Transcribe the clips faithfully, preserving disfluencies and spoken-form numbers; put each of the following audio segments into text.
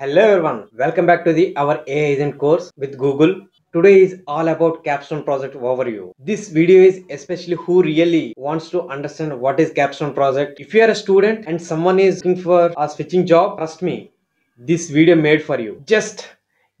Hello everyone, welcome back to the our A I Agent course with Google. Today is all about capstone project overview. This video is especially who really wants to understand what is capstone project. If you are a student and someone is looking for a switching job, trust me, this video made for you. Just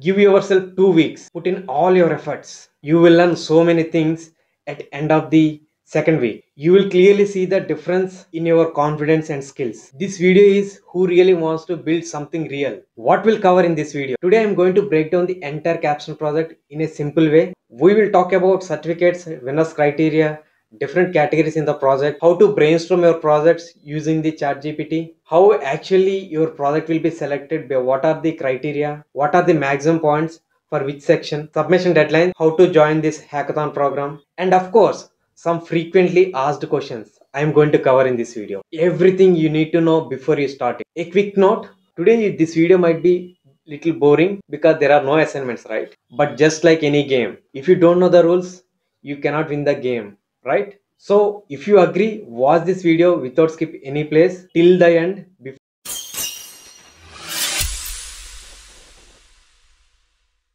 give yourself two weeks, put in all your efforts. You will learn so many things at end of the second week. You will clearly see the difference in your confidence and skills. This video is who really wants to build something real. What we'll cover in this video? Today I'm going to break down the entire capstone project in a simple way. We will talk about certificates, winners criteria, different categories in the project, how to brainstorm your projects using the ChatGPT, how actually your project will be selected by what are the criteria, what are the maximum points for which section, submission deadline, how to join this hackathon program, and of course, some frequently asked questions I am going to cover in this video. Everything you need to know before you start it. A quick note, today this video might be little boring because there are no assignments, right? But just like any game, if you don't know the rules, you cannot win the game, right? So if you agree, watch this video without skip any place till the end. Before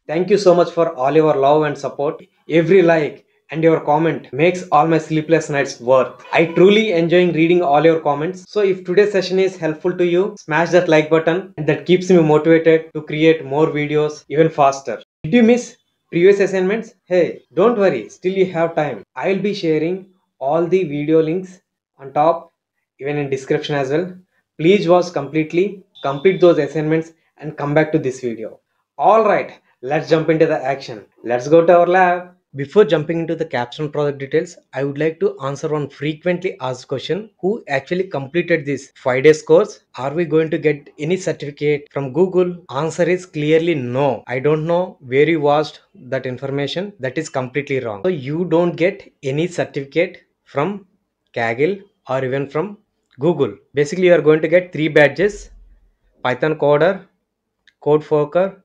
Thank you so much for all your love and support. Every like and your comment makes all my sleepless nights worth. I truly enjoy reading all your comments. So if today's session is helpful to you, smash that like button, and that keeps me motivated to create more videos even faster. Did you miss previous assignments? Hey, don't worry, still you have time. I'll be sharing all the video links on top, even in description as well. Please watch completely, complete those assignments and come back to this video. Alright, let's jump into the action. Let's go to our lab. Before jumping into the capstone project details, I would like to answer one frequently asked question. Who actually completed this five days course? Are we going to get any certificate from Google? Answer is clearly no. I don't know where you watched that information. That is completely wrong. So you don't get any certificate from Kaggle or even from Google. Basically, you are going to get three badges: Python coder, code forker,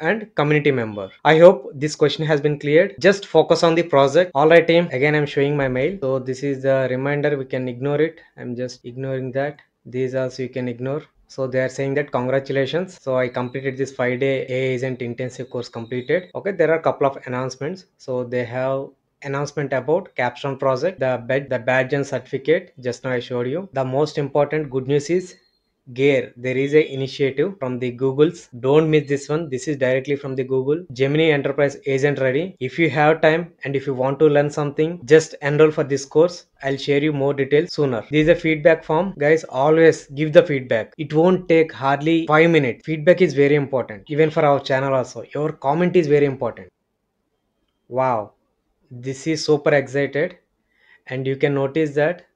and community member. I hope this question has been cleared. Just focus on the project. Alright team, again I'm showing my mail. So this is the reminder, we can ignore it. I'm just ignoring that. These also you can ignore. So they are saying that congratulations. So I completed this five day A I Agent intensive course completed. Okay, there are a couple of announcements. So they have announcement about capstone project, the badge, the badge and certificate. Just now I showed you. The most important good news is Gear, there is a initiative from the Google's. Don't miss this one. This is directly from the Google. Gemini Enterprise Agent Ready. If you have time and if you want to learn something, just enroll for this course. I'll share you more details sooner. This is a feedback form. Guys, always give the feedback. It won't take hardly five minutes. Feedback is very important. Even for our channel also. Your comment is very important. Wow. This is super excited. And you can notice that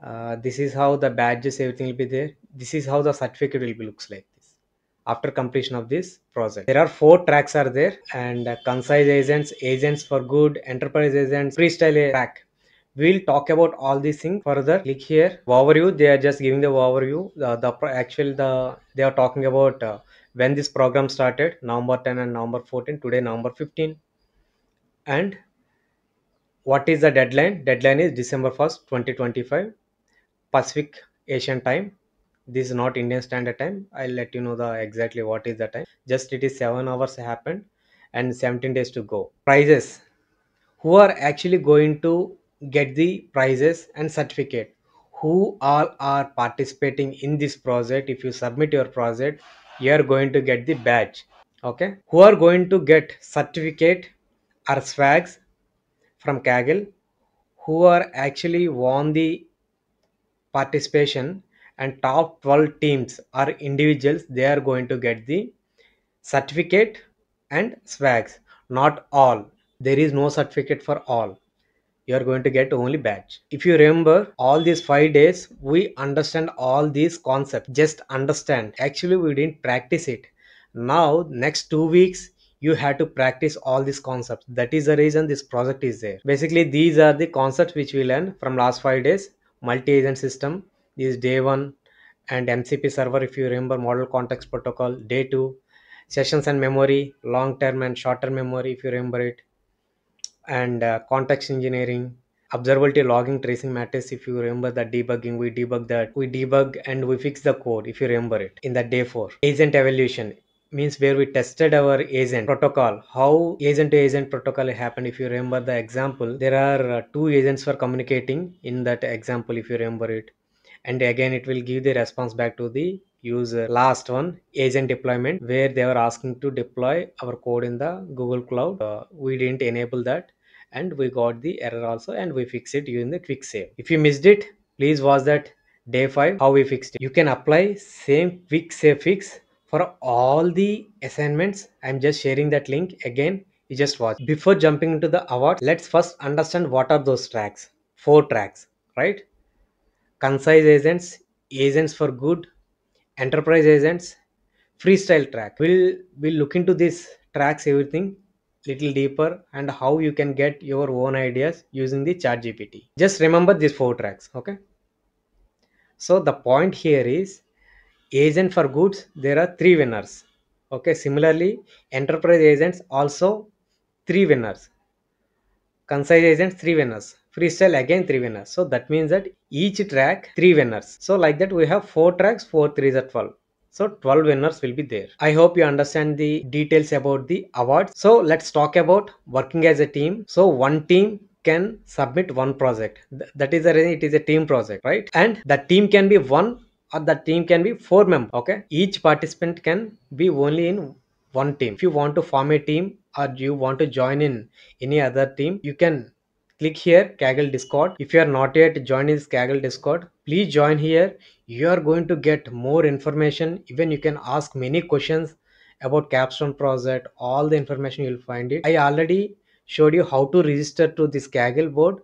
uh, this is how the badges, everything will be there. This is how the certificate will be looks like this after completion of this project. There are four tracks are there, and uh, concise agents, agents for good, enterprise agents, freestyle track. We'll talk about all these things further. Click here. Overview. They are just giving the overview. The, the actual the they are talking about uh, when this program started, November tenth and November fourteenth. Today November fifteenth, and what is the deadline? Deadline is December first, twenty twenty-five, Pacific Asian time. This is not Indian Standard Time. I'll let you know the exactly what is the time. Just it is seven hours happened and seventeen days to go. Prizes. Who are actually going to get the prizes and certificate? Who all are participating in this project? If you submit your project, you are going to get the badge. Okay. Who are going to get certificate or swags from Kaggle? Who are actually won the participation? And top twelve teams are individuals, they are going to get the certificate and swags. Not all. There is no certificate for all. You are going to get only badge. If you remember all these five days, we understand all these concepts. Just understand. Actually, we didn't practice it. Now, next two weeks, you have to practice all these concepts. That is the reason this project is there. Basically, these are the concepts which we learned from last five days. Multi-agent system. This is day one, and M C P server, if you remember, model context protocol. Day two, sessions and memory, long term and short term memory, if you remember it, and uh, context engineering, observability logging tracing matters. If you remember the debugging, we debug that, we debug and we fix the code, if you remember it, in the day four. Agent evaluation means where we tested our agent protocol, how agent to agent protocol happened. If you remember the example, there are two agents for communicating in that example, if you remember it. And again, it will give the response back to the user. Last one, agent deployment, where they were asking to deploy our code in the Google Cloud. Uh, we didn't enable that and we got the error also, and we fixed it using the quick save. If you missed it, please watch that day five, how we fixed it. You can apply same quick save fix for all the assignments. I'm just sharing that link again. You just watch. Before jumping into the awards, let's first understand what are those tracks. Four tracks, right? Concise agents, agents for good, enterprise agents, freestyle track. We'll, we'll look into these tracks, everything little deeper, and how you can get your own ideas using the ChatGPT. Just remember these four tracks, okay? So the point here is, agent for goods, there are three winners, okay? Similarly, enterprise agents also three winners, concise agents three winners, freestyle again three winners. So that means that each track three winners. So like that we have four tracks, four threes are twelve. So twelve winners will be there. I hope you understand the details about the awards. So let's talk about working as a team. So one team can submit one project. Th that is the reason it is a team project, right? And the team can be one or the team can be four members, okay? Each participant can be only in one team. If you want to form a team or you want to join in any other team, you can click here, Kaggle Discord. If you are not yet joined this Kaggle Discord, please join here. You are going to get more information. Even you can ask many questions about capstone project. All the information you'll find it. I already showed you how to register to this Kaggle board,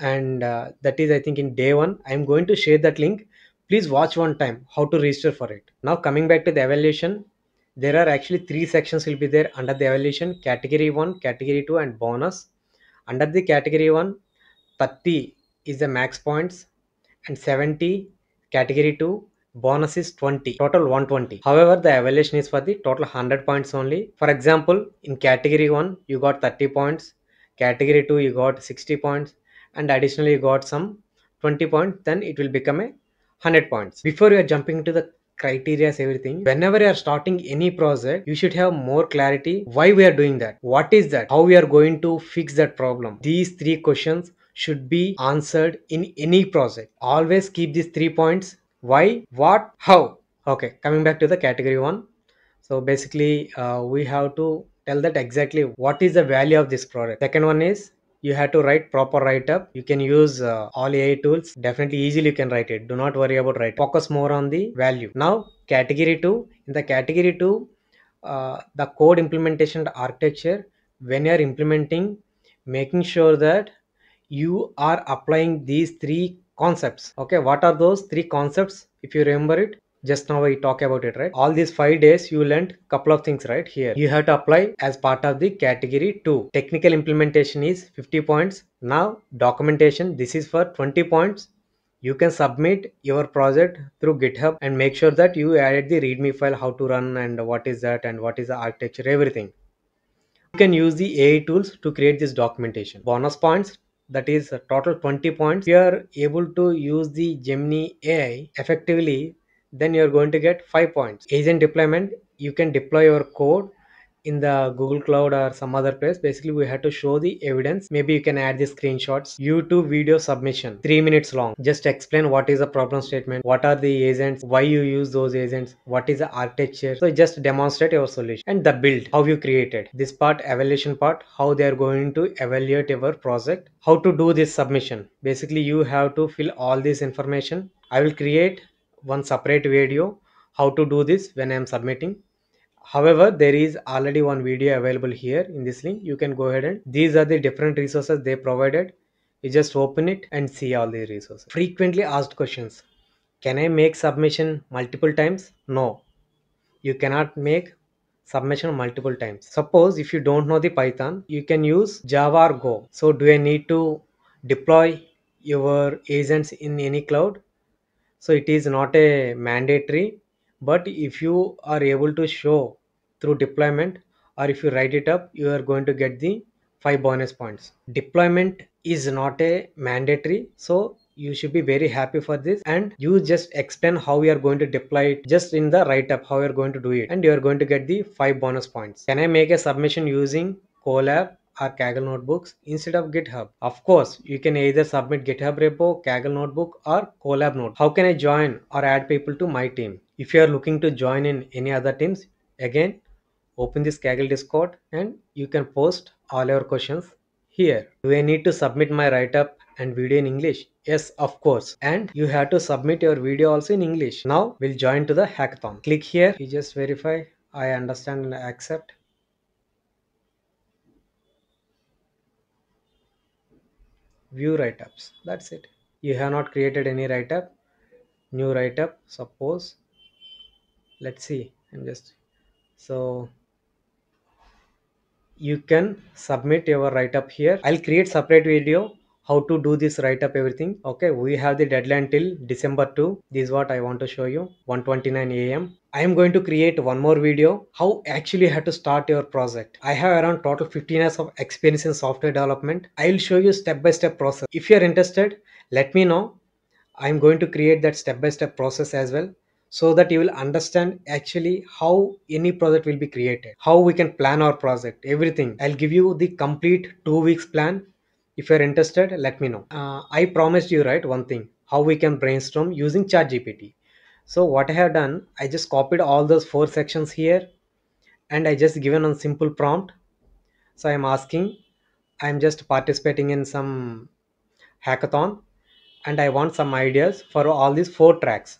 and uh, that is I think in day one. I am going to share that link. Please watch one time how to register for it. Now coming back to the evaluation, there are actually three sections will be there under the evaluation: category one, category two, and bonus. Under the category one, thirty is the max points and seventy category two, bonus is twenty, total one hundred twenty. However, the evaluation is for the total one hundred points only. For example, in category one you got thirty points, category two you got sixty points, and additionally you got some twenty points, then it will become a one hundred points. Before you are jumping to the criteria, everything, whenever you are starting any project, you should have more clarity why we are doing that, what is that, how we are going to fix that problem. These three questions should be answered in any project. Always keep these three points: why, what, how. Okay, coming back to the category one. So basically uh, we have to tell that exactly what is the value of this product. Second one is, you have to write proper write-up. You can use uh, all A I tools. Definitely easily you can write it. Do not worry about write. Focus more on the value. Now category two. In the category two, uh, the code implementation architecture, when you are implementing, making sure that you are applying these three concepts. Okay, what are those three concepts? If you remember it, just now we talk about it, right? All these five days you learned couple of things, right? Here you have to apply as part of the category two. Technical implementation is fifty points. Now documentation, this is for twenty points. You can submit your project through GitHub and make sure that you added the README file, how to run and what is that and what is the architecture, everything. You can use the A I tools to create this documentation. Bonus points, that is a total twenty points. You are able to use the Gemini A I effectively, then you're going to get five points. Agent deployment, you can deploy your code in the Google Cloud or some other place. Basically, we had to show the evidence. Maybe you can add the screenshots. YouTube video submission, three minutes long. Just explain what is a problem statement, what are the agents, why you use those agents, what is the architecture. So just demonstrate your solution. And the build, how you created. This part, evaluation part, how they are going to evaluate your project, how to do this submission. Basically, you have to fill all this information. I will create one separate video how to do this when I am submitting. However, there is already one video available here in this link. You can go ahead, and these are the different resources they provided. You just open it and see all the resources. Frequently asked questions. Can I make submission multiple times? No, you cannot make submission multiple times. Suppose if you don't know the Python, you can use Java or Go. So do I need to deploy your agents in any cloud? So it is not a mandatory, but if you are able to show through deployment or if you write it up, you are going to get the five bonus points. Deployment is not a mandatory, so you should be very happy for this, and you just explain how we are going to deploy it just in the write-up, how you're going to do it, and you're going to get the five bonus points. Can I make a submission using Colab or Kaggle notebooks instead of GitHub? Of course, you can either submit GitHub repo, Kaggle notebook, or Colab notebook. How can I join or add people to my team? If you are looking to join in any other teams, again, open this Kaggle Discord and you can post all your questions here. Do I need to submit my write-up and video in English? Yes, of course, and you have to submit your video also in English. Now we'll join to the hackathon. Click here, you just verify I understand and accept. View write-ups, that's it. You have not created any write-up. New write-up, suppose, let's see, I'm just so you can submit your write-up here. I'll create separate video how to do this write-up everything. Okay, we have the deadline till December second. This is what I want to show you, one twenty-nine A M I am going to create one more video, how actually how to start your project. I have around total fifteen years of experience in software development. I will show you step-by-step process. If you are interested, let me know. I am going to create that step-by-step process as well, so that you will understand actually how any project will be created, how we can plan our project, everything. I'll give you the complete two weeks plan. If you're interested, let me know. Uh, I promised you, right, one thing, how we can brainstorm using ChatGPT. So what I have done, I just copied all those four sections here and I just given a simple prompt. So I'm asking, I'm just participating in some hackathon and I want some ideas for all these four tracks.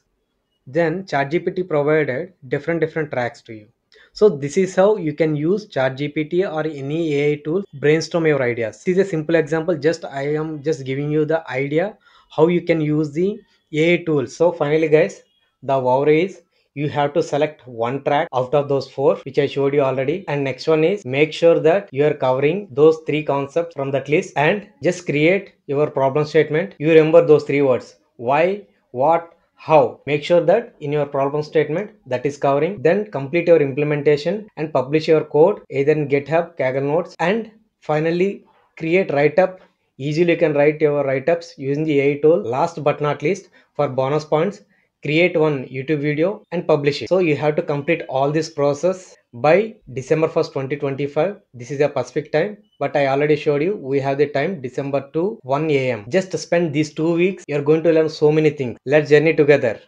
Then ChatGPT provided different different tracks to you. So this is how you can use ChatGPT or any A I tool, brainstorm your ideas. This is a simple example, just I am just giving you the idea how you can use the A I tool. So finally guys, the wow is you have to select one track out of those four which I showed you already, and next one is make sure that you are covering those three concepts from that list and just create your problem statement. You remember those three words, why, what, how. Make sure that in your problem statement that is covering, then complete your implementation and publish your code either in GitHub, Kaggle notes, and finally create write-up. Easily you can write your write-ups using the A I tool. Last but not least, for bonus points, create one YouTube video and publish it. So you have to complete all this process by December first twenty twenty-five. This is a Pacific time, but I already showed you we have the time December second one A M Just spend these two weeks, you're going to learn so many things. Let's journey together.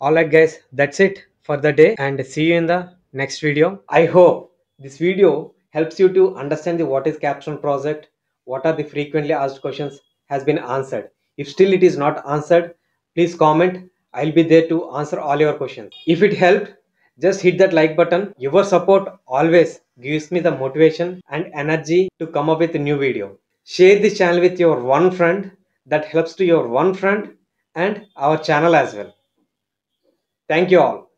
All right guys, that's it for the day and see you in the next video. I hope this video helps you to understand the what is capstone project, what are the frequently asked questions has been answered. If still it is not answered, please comment. I'll be there to answer all your questions. If it helped, just hit that like button. Your support always gives me the motivation and energy to come up with a new video. Share this channel with your one friend. That helps to your one friend and our channel as well. Thank you all.